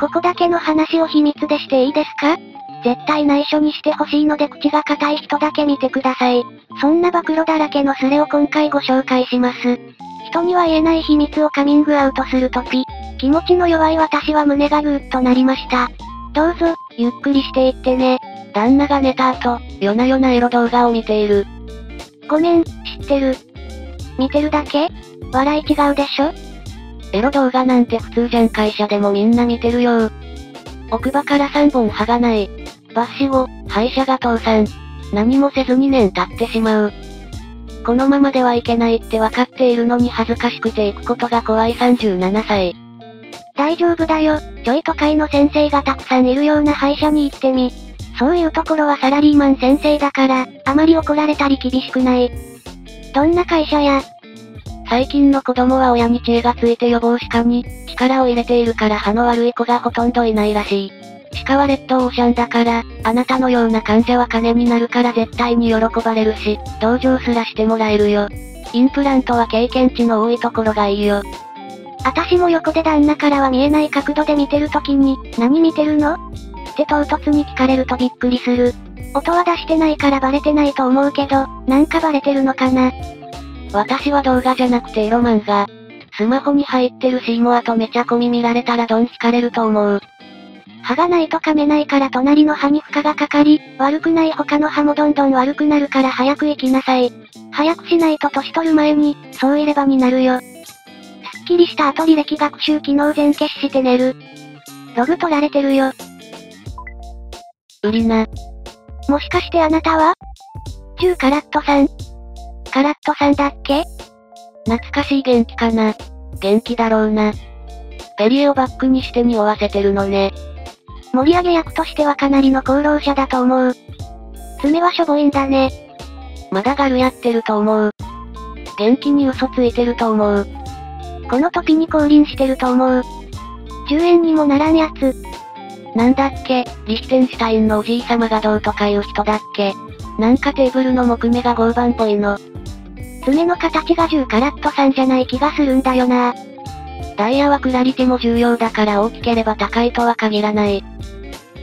ここだけの話を秘密でしていいですか？絶対内緒にしてほしいので口が固い人だけ見てください。そんな暴露だらけのスレを今回ご紹介します。人には言えない秘密をカミングアウトするとき、気持ちの弱い私は胸がぐーっとなりました。どうぞ、ゆっくりしていってね。旦那が寝た後、夜な夜なエロ動画を見ている。ごめん、知ってる。見てるだけ？笑い違うでしょ？エロ動画なんて普通じゃん。会社でもみんな見てるよ。奥歯から3本歯がない。抜歯後、歯医者が倒産。何もせず2年経ってしまう。このままではいけないってわかっているのに恥ずかしくて行くことが怖い37歳。大丈夫だよ、ちょい都会の先生がたくさんいるような歯医者に行ってみ。そういうところはサラリーマン先生だから、あまり怒られたり厳しくない。どんな会社や？最近の子供は親に知恵がついて予防歯科に力を入れているから歯の悪い子がほとんどいないらしい。歯科はレッドオーシャンだから、あなたのような患者は金になるから絶対に喜ばれるし、同情すらしてもらえるよ。インプラントは経験値の多いところがいいよ。私も横で旦那からは見えない角度で見てるときに、何見てるの？って唐突に聞かれるとびっくりする。音は出してないからバレてないと思うけど、なんかバレてるのかな。私は動画じゃなくてエロ漫画。スマホに入ってるシーモアとめちゃこみ見られたらドン引かれると思う。歯がないと噛めないから隣の歯に負荷がかかり、悪くない他の歯もどんどん悪くなるから早く行きなさい。早くしないと年取る前に、そういればになるよ。すっきりした後履歴学習機能全消しして寝る。ログ取られてるよ。ウリナ。もしかしてあなたは？10カラットさん。カラットさんだっけ？懐かしい。元気かな？元気だろうな。ペリエをバックにして匂わせてるのね。盛り上げ役としてはかなりの功労者だと思う。爪はしょぼいんだね。まだガルやってると思う。元気に嘘ついてると思う。この時に降臨してると思う。10円にもならんやつ。なんだっけ、リヒテンシュタインのおじいさまがどうとかいう人だっけ。なんかテーブルの木目が合板っぽいの。爪の形が10カラットさんじゃない気がするんだよな。ダイヤはクラリティも重要だから大きければ高いとは限らない。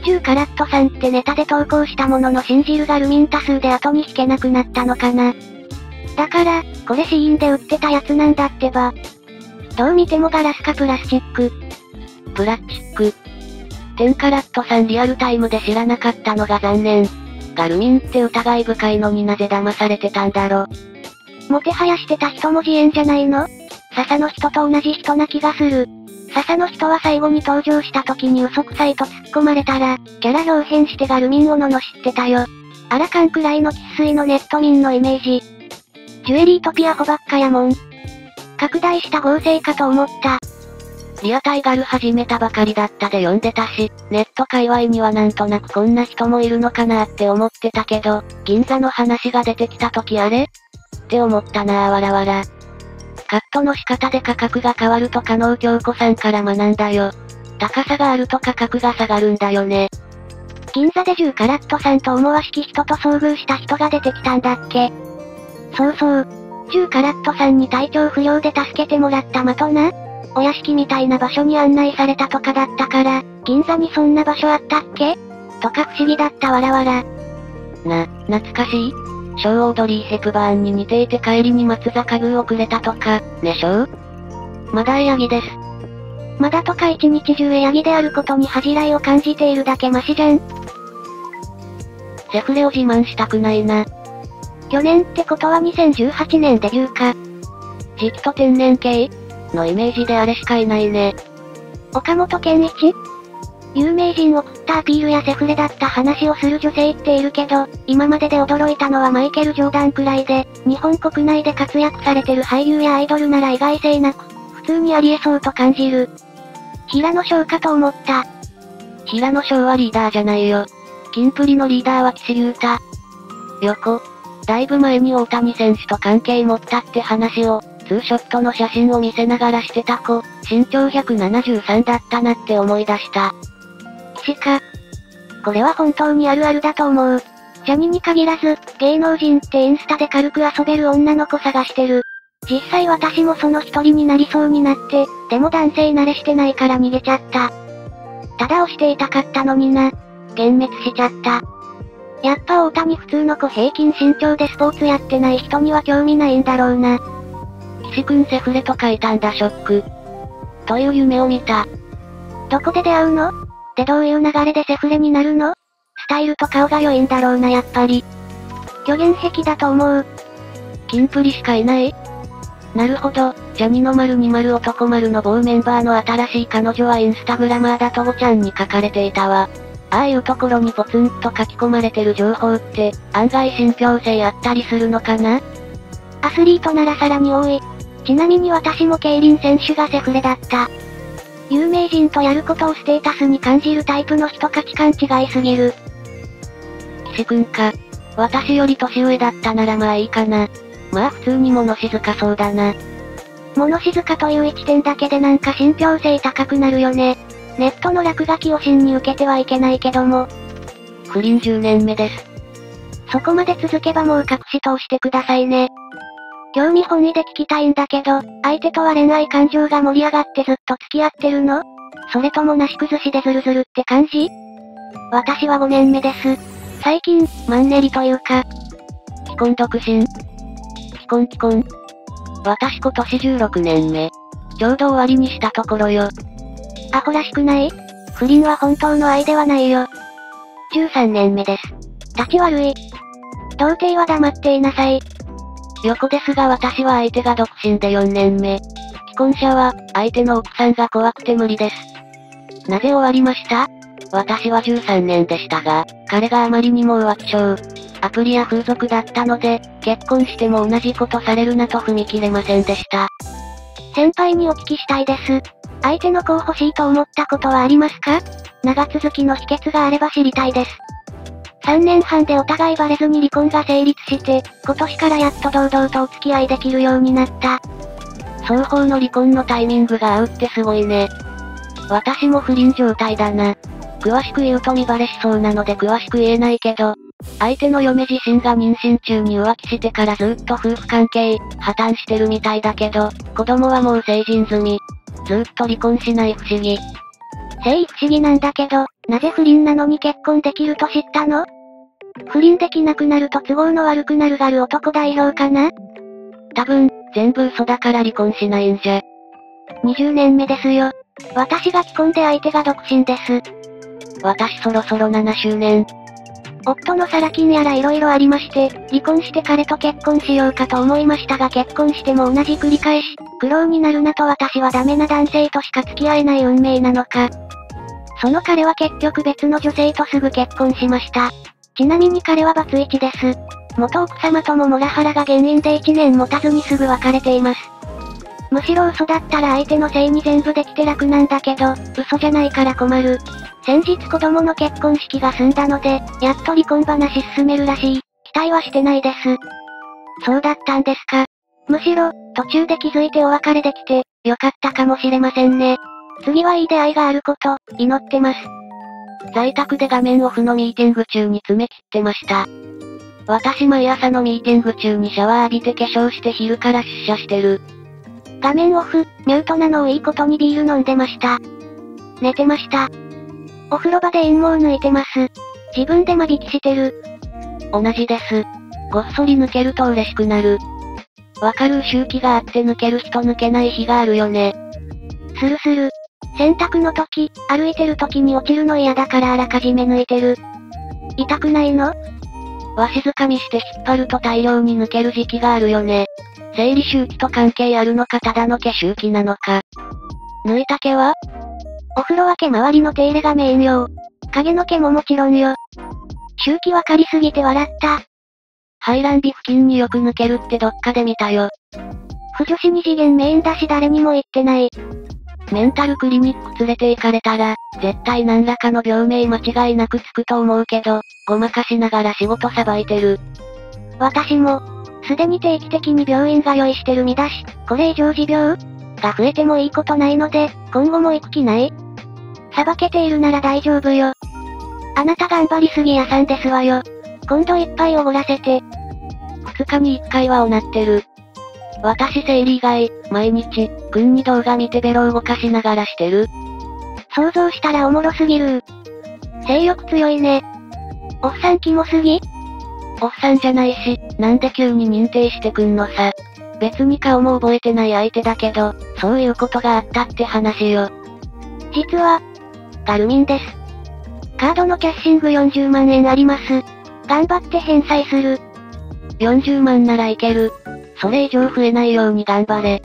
10カラットさんってネタで投稿したものの信じるがルミン多数で後に引けなくなったのかな。だから、これシーインで売ってたやつなんだってば。どう見てもガラスかプラスチック。プラスチック。10カラットさんリアルタイムで知らなかったのが残念。ガルミンって疑い深いのになぜ騙されてたんだろ。もてはやしてた人も自演じゃないの？笹の人と同じ人な気がする。笹の人は最後に登場した時に嘘くさいと突っ込まれたら、キャラ表変してガルミンを罵ってたよ。アラカンくらいの生粋のネット民のイメージ。ジュエリーとピアホばっかやもん。拡大した合成かと思った。リアタイガル始めたばかりだったで読んでたし、ネット界隈にはなんとなくこんな人もいるのかなって思ってたけど、銀座の話が出てきた時あれ？って思ったなあ。わらわら。カットの仕方で価格が変わると加納京子さんから学んだよ。高さがあると価格が下がるんだよね。銀座で10カラットさんと思わしき人と遭遇した人が出てきたんだっけ。そうそう。10カラットさんに体調不良で助けてもらった的なお屋敷みたいな場所に案内されたとかだったから、銀座にそんな場所あったっけとか不思議だったわらわら。懐かしい？ショーオードリー・ヘプバーンに似ていて帰りに松坂宮をくれたとか、ねしょう？まだヤギです。まだとか一日中ヤギであることに恥じらいを感じているだけマシじゃん。セフレを自慢したくないな。去年ってことは2018年デビューか。時期と天然系のイメージであれしかいないね。岡本健一？有名人を食ったアピールやセフレだった話をする女性っているけど、今までで驚いたのはマイケル・ジョーダンくらいで、日本国内で活躍されてる俳優やアイドルなら意外性なく、普通にありえそうと感じる。平野翔かと思った。平野翔はリーダーじゃないよ。キンプリのリーダーは岸優太。横。だいぶ前に大谷選手と関係持ったって話を、ツーショットの写真を見せながらしてた子、身長173だったなって思い出した。しか。これは本当にあるあるだと思う。ジャニに限らず、芸能人ってインスタで軽く遊べる女の子探してる。実際私もその一人になりそうになって、でも男性慣れしてないから逃げちゃった。タダをしていたかったのにな。幻滅しちゃった。やっぱ大谷普通の子平均身長でスポーツやってない人には興味ないんだろうな。岸くんセフレと書いたんだショック。という夢を見た。どこで出会うの？でどういう流れでセフレになるの？スタイルと顔が良いんだろうなやっぱり。虚言癖だと思う。キンプリしかいない？なるほど、ジャニの〇20男〇の某メンバーの新しい彼女はインスタグラマーだとごちゃんに書かれていたわ。ああいうところにポツンと書き込まれてる情報って、案外信憑性あったりするのかな？アスリートならさらに多い。ちなみに私も競輪選手がセフレだった。有名人とやることをステータスに感じるタイプの人価値観違いすぎる。岸くんか。私より年上だったならまあいいかな。まあ普通に物静かそうだな。物静かという一点だけでなんか信憑性高くなるよね。ネットの落書きを真に受けてはいけないけども。不倫10年目です。そこまで続けばもう隠し通してくださいね。興味本位で聞きたいんだけど、相手とは恋愛感情が盛り上がってずっと付き合ってるの？それともなし崩しでズルズルって感じ？私は5年目です。最近、マンネリというか。既婚独身。既婚。私今年16年目。ちょうど終わりにしたところよ。アホらしくない？不倫は本当の愛ではないよ。13年目です。立ち悪い。童貞は黙っていなさい。横ですが私は相手が独身で4年目。既婚者は、相手の奥さんが怖くて無理です。なぜ終わりました？私は13年でしたが、彼があまりにも浮気症。アプリや風俗だったので、結婚しても同じことされるなと踏み切れませんでした。先輩にお聞きしたいです。相手の子を欲しいと思ったことはありますか？長続きの秘訣があれば知りたいです。3年半でお互いバレずに離婚が成立して、今年からやっと堂々とお付き合いできるようになった。双方の離婚のタイミングが合うってすごいね。私も不倫状態だな。詳しく言うと見バレしそうなので詳しく言えないけど、相手の嫁自身が妊娠中に浮気してからずっと夫婦関係、破綻してるみたいだけど、子供はもう成人済み。ずっと離婚しない不思議。誠意不思議なんだけど、なぜ不倫なのに結婚できると知ったの？不倫できなくなると都合の悪くなるがる男代表かな？多分、全部嘘だから離婚しないんじゃ。20年目ですよ。私が既婚で相手が独身です。私そろそろ7周年。夫のサラ金やら色々ありまして、離婚して彼と結婚しようかと思いましたが結婚しても同じ繰り返し、苦労になるなと私はダメな男性としか付き合えない運命なのか。その彼は結局別の女性とすぐ結婚しました。ちなみに彼はバツイチです。元奥様ともモラハラが原因で1年持たずにすぐ別れています。むしろ嘘だったら相手のせいに全部できて楽なんだけど、嘘じゃないから困る。先日子供の結婚式が済んだので、やっと離婚話進めるらしい。期待はしてないです。そうだったんですか。むしろ、途中で気づいてお別れできて、よかったかもしれませんね。次はいい出会いがあること、祈ってます。在宅で画面オフのミーティング中に爪切ってました。私毎朝のミーティング中にシャワー浴びて化粧して昼から出社してる。画面オフ、ミュートなのをいいことにビール飲んでました。寝てました。お風呂場で陰毛抜いてます。自分で間引きしてる。同じです。ごっそり抜けると嬉しくなる。わかる周期があって抜ける日と抜けない日があるよね。するする。洗濯の時、歩いてる時に落ちるの嫌だからあらかじめ抜いてる。痛くないの？わしづかみして引っ張ると大量に抜ける時期があるよね。生理周期と関係あるのかただの毛周期なのか。抜いた毛は？お風呂は毛周りの手入れがメインよ。影の毛ももちろんよ。周期わかりすぎて笑った。排卵日付近によく抜けるってどっかで見たよ。腐女子二次元メインだし誰にも言ってない。メンタルクリニック連れて行かれたら、絶対何らかの病名間違いなくつくと思うけど、ごまかしながら仕事さばいてる。私も、すでに定期的に病院が用意してる身だし、これ以上持病が増えてもいいことないので、今後も行く気ない？さばけているなら大丈夫よ。あなた頑張りすぎ屋さんですわよ。今度いっぱいおごらせて。2日に1回はおなってる。私生理以外、毎日、君に動画見てベロ動かしながらしてる。想像したらおもろすぎるー。性欲強いね。おっさんキモすぎ？おっさんじゃないし、なんで急に認定してくんのさ。別に顔も覚えてない相手だけど、そういうことがあったって話よ。実は、ガルミンです。カードのキャッシング40万円あります。頑張って返済する。40万ならいける。それ以上増えないように頑張れ。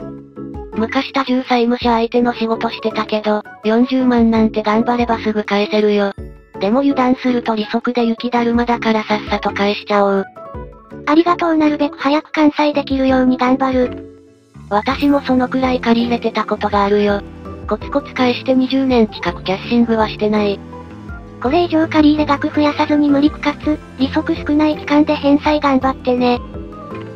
昔多重債務者相手の仕事してたけど、40万なんて頑張ればすぐ返せるよ。でも油断すると利息で雪だるまだからさっさと返しちゃおう。ありがとう、なるべく早く完済できるように頑張る。私もそのくらい借り入れてたことがあるよ。コツコツ返して20年近くキャッシングはしてない。これ以上借り入れ額増やさずに無理くかつ、利息少ない期間で返済頑張ってね。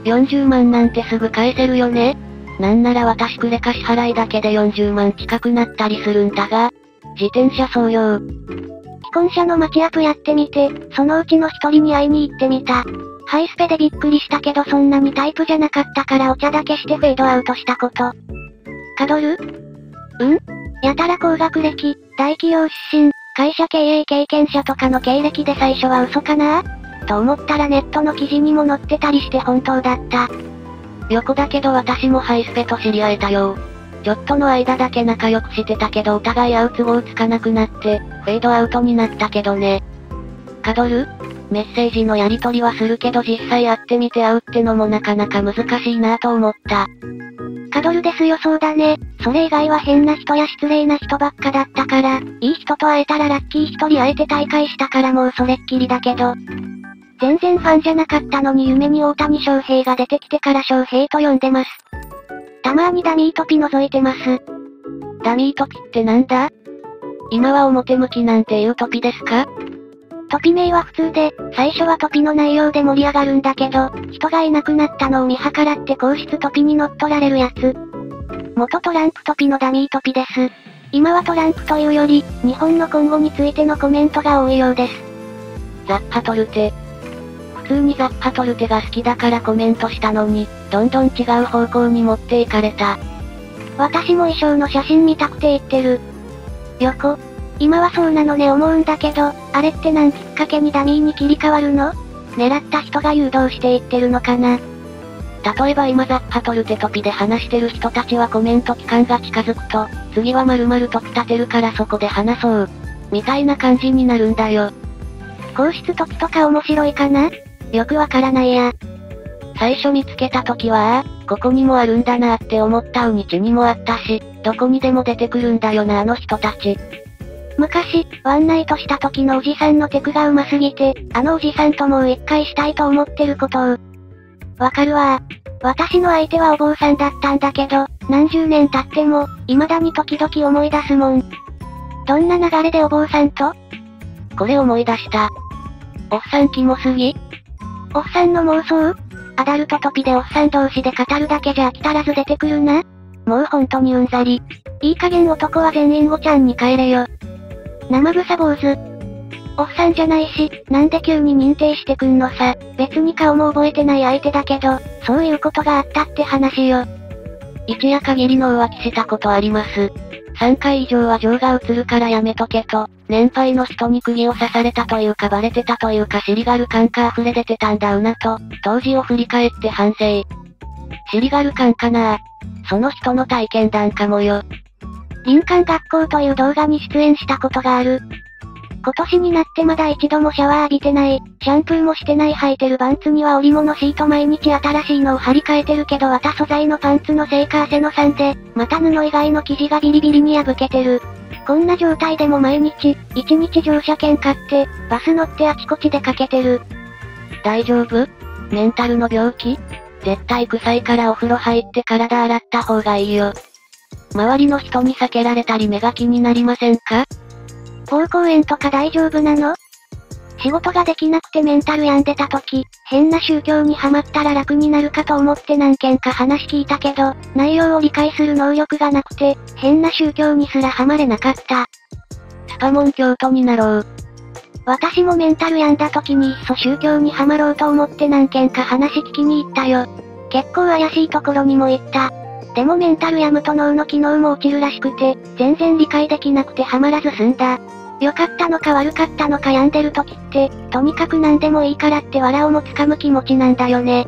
40万なんてすぐ返せるよね。なんなら私クレカ支払いだけで40万近くなったりするんだが、自転車操業。既婚者のマッチアップやってみて、そのうちの一人に会いに行ってみた。ハイスペでびっくりしたけどそんなにタイプじゃなかったからお茶だけしてフェードアウトしたこと。カドル？うん？やたら高学歴、大企業出身、会社経営経験者とかの経歴で最初は嘘かなと思ったらネットの記事にも載ってたりして本当だった。横だけど私もハイスペと知り合えたよ。ちょっとの間だけ仲良くしてたけどお互い会う都合つかなくなって、フェードアウトになったけどね。カドル？メッセージのやり取りはするけど実際会ってみて会うってのもなかなか難しいなぁと思った。カドルですよ。そうだね。それ以外は変な人や失礼な人ばっかだったから、いい人と会えたらラッキー一人会えて大会したからもうそれっきりだけど。全然ファンじゃなかったのに夢に大谷翔平が出てきてから翔平と呼んでます。たまにダミートピ覗いてます。ダミートピってなんだ？今は表向きなんていうトピですか？トピ名は普通で、最初はトピの内容で盛り上がるんだけど、人がいなくなったのを見計らって皇室トピに乗っ取られるやつ。元トランプトピのダミートピです。今はトランプというより、日本の今後についてのコメントが多いようです。ザッハトルテ。普通にザッハトルテが好きだからコメントしたのに、どんどん違う方向に持っていかれた。私も衣装の写真見たくて言ってる。横。今はそうなのね。思うんだけど、あれって何きっかけにダミーに切り替わるの？狙った人が誘導していってるのかな？例えば今ザッハトルテトピで話してる人たちはコメント期間が近づくと、次は〇〇トピ立てるからそこで話そう。みたいな感じになるんだよ。皇室トピとか面白いかな？よくわからないや。最初見つけた時は、ここにもあるんだなーって思ったうにちにもあったし、どこにでも出てくるんだよなあの人たち。昔、ワンナイトした時のおじさんのテクがうますぎて、あのおじさんともう一回したいと思ってることを。わかるわー。私の相手はお坊さんだったんだけど、何十年経っても、未だに時々思い出すもん。どんな流れでお坊さんと？これ思い出した。おっさんキモすぎ？おっさんの妄想？アダルトトピでおっさん同士で語るだけじゃ飽き足らず出てくるな。もうほんとにうんざり。いい加減男は全員ごちゃんに帰れよ。生臭坊主。おっさんじゃないし、なんで急に認定してくんのさ。別に顔も覚えてない相手だけど、そういうことがあったって話よ。一夜限りの浮気したことあります。3回以上は情が移るからやめとけと、年配の人に釘を刺されたというかバレてたというか尻がる感が溢れ出てたんだうなと、当時を振り返って反省。尻がる感かなぁ。その人の体験談かもよ。林間学校という動画に出演したことがある。今年になってまだ一度もシャワー浴びてない、シャンプーもしてない、履いてるパンツには織物シート毎日新しいのを張り替えてるけど綿素材のパンツのせいか汗の3で、また布以外の生地がビリビリに破けてる。こんな状態でも毎日、1日乗車券買って、バス乗ってあちこち出かけてる。大丈夫？メンタルの病気？絶対臭いからお風呂入って体洗った方がいいよ。周りの人に避けられたり目が気になりませんか？膀胱炎とか大丈夫なの？仕事ができなくてメンタル病んでた時、変な宗教にハマったら楽になるかと思って何件か話聞いたけど、内容を理解する能力がなくて、変な宗教にすらハマれなかった。スパモン教徒になろう。私もメンタル病んだ時にいっそ宗教にハマろうと思って何件か話聞きに行ったよ。結構怪しいところにも行った。でもメンタルや無と脳の機能も落ちるらしくて、全然理解できなくてハマらず済んだ。良かったのか悪かったのか病んでる時って、とにかく何でもいいからって藁をもつかむ気持ちなんだよね。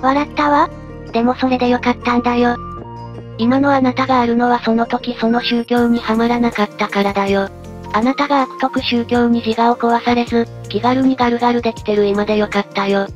笑ったわ。でもそれで良かったんだよ。今のあなたがあるのはその時その宗教にはまらなかったからだよ。あなたが悪徳宗教に自我を壊されず、気軽にガルガルできてる今でよかったよ。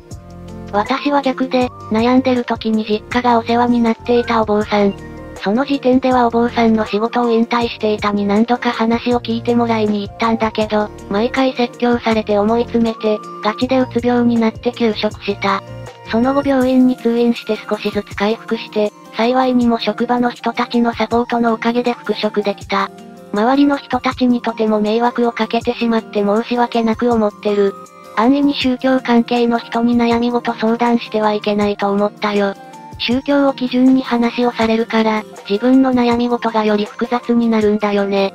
私は逆で、悩んでる時に実家がお世話になっていたお坊さん。その時点ではお坊さんの仕事を引退していたに何度か話を聞いてもらいに行ったんだけど、毎回説教されて思い詰めて、ガチでうつ病になって休職した。その後病院に通院して少しずつ回復して、幸いにも職場の人たちのサポートのおかげで復職できた。周りの人たちにとても迷惑をかけてしまって申し訳なく思ってる。安易に宗教関係の人に悩み事相談してはいけないと思ったよ。宗教を基準に話をされるから、自分の悩み事がより複雑になるんだよね。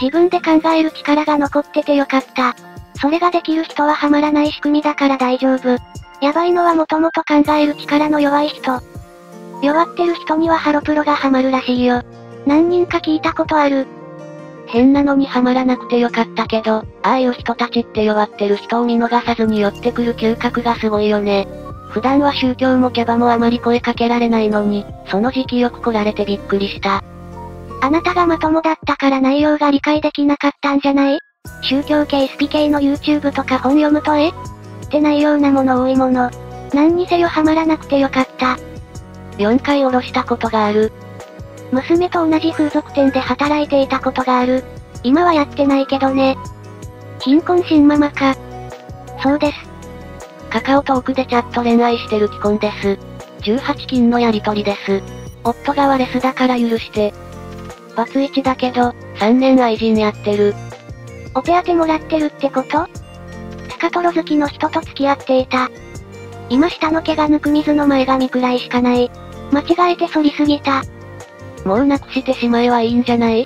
自分で考える力が残っててよかった。それができる人はハマらない仕組みだから大丈夫。やばいのはもともと考える力の弱い人。弱ってる人にはハロプロがハマるらしいよ。何人か聞いたことある。変なのにハマらなくてよかったけど、ああいう人たちって弱ってる人を見逃さずに寄ってくる嗅覚がすごいよね。普段は宗教もキャバもあまり声かけられないのに、その時期よく来られてびっくりした。あなたがまともだったから内容が理解できなかったんじゃない？宗教系スピ系の YouTube とか本読むとってないようなもの多いもの。何にせよハマらなくてよかった。4回おろしたことがある。娘と同じ風俗店で働いていたことがある。今はやってないけどね。貧困新ママか。そうです。カカオトークでチャット恋愛してる既婚です。18禁のやりとりです。夫がワレスだから許して。×1だけど、3年愛人やってる。お手当てもらってるってこと？スカトロ好きの人と付き合っていた。今下の毛がぬく水の前髪くらいしかない。間違えて剃りすぎた。もうなくしてしまえばいいんじゃない？